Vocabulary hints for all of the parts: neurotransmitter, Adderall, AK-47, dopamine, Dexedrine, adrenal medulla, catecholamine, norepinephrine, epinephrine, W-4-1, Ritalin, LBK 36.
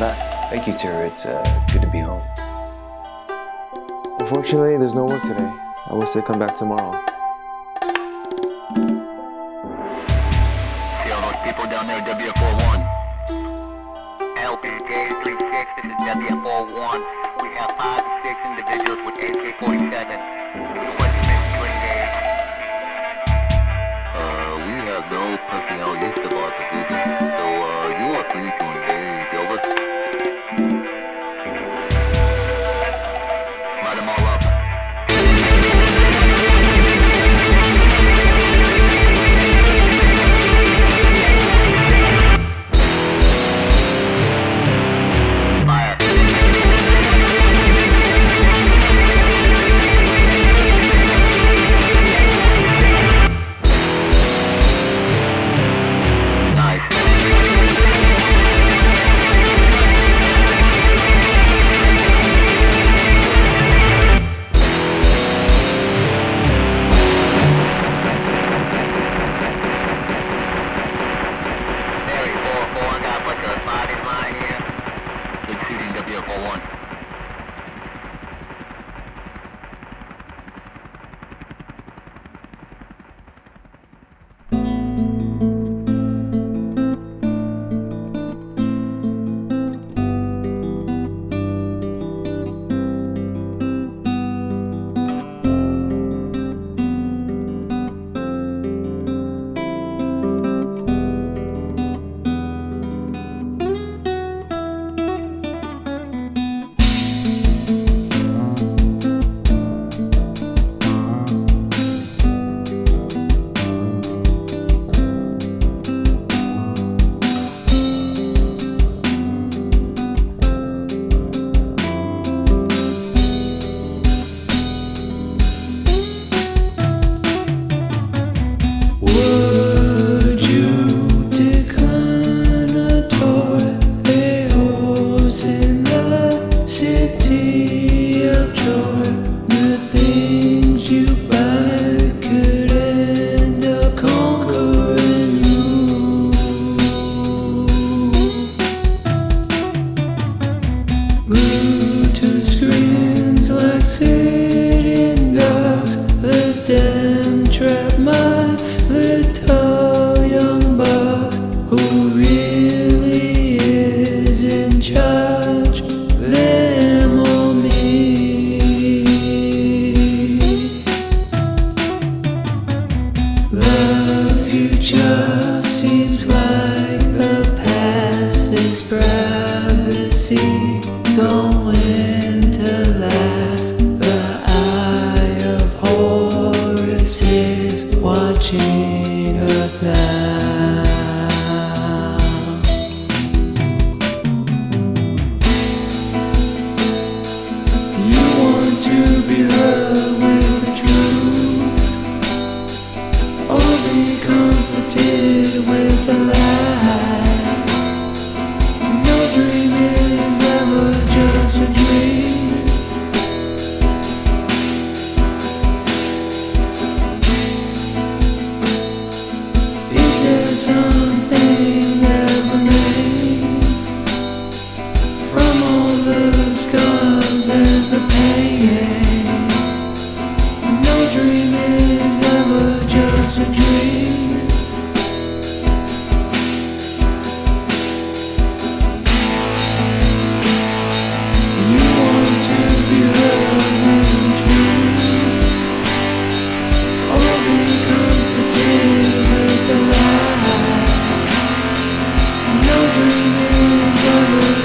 that. Thank you, sir. It's good to be home. Unfortunately, there's no work today. I will say come back tomorrow. See all those people down there, W-4-1. LBK 36, this is W-4-1. We have 5 to 6 individuals with AK-47.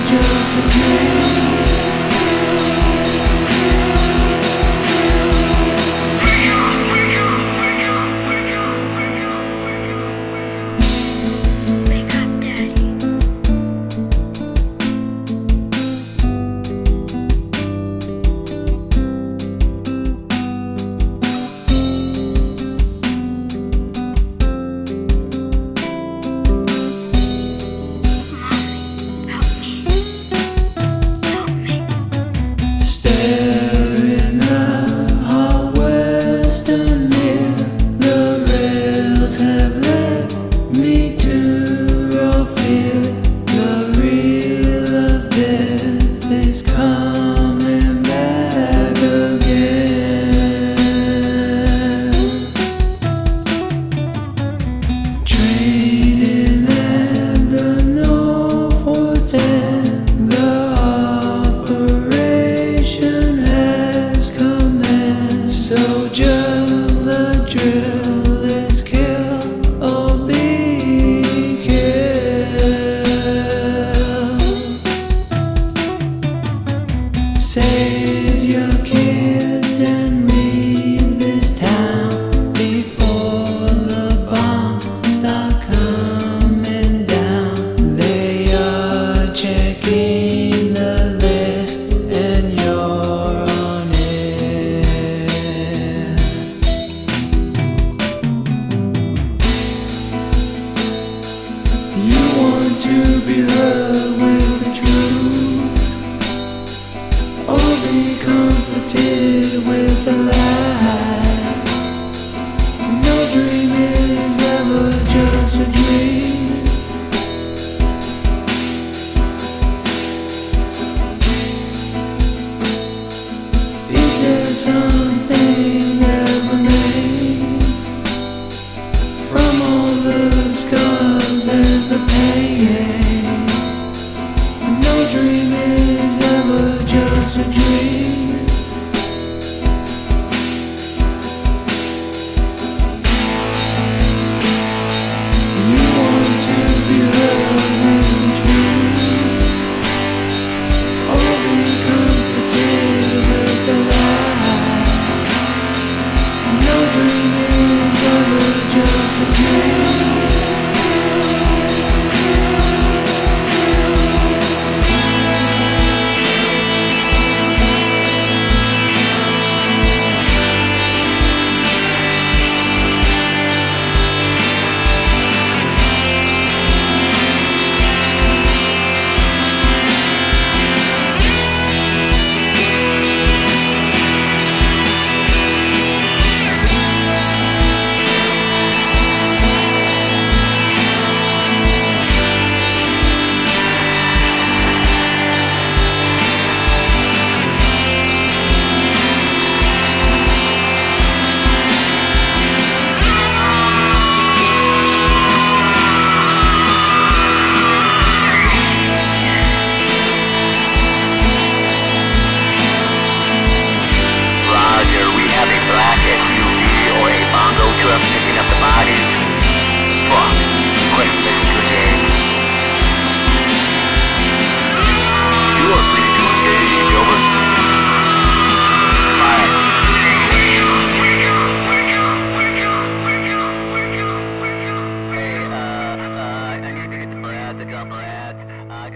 Just a dream. something that remains from all the scars and the pain. When no dream is ever just a dream, you want to be loved in between, or be comforted with the light.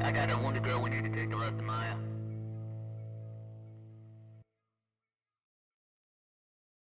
I got a Wonder Girl we need to take the rest of Maya.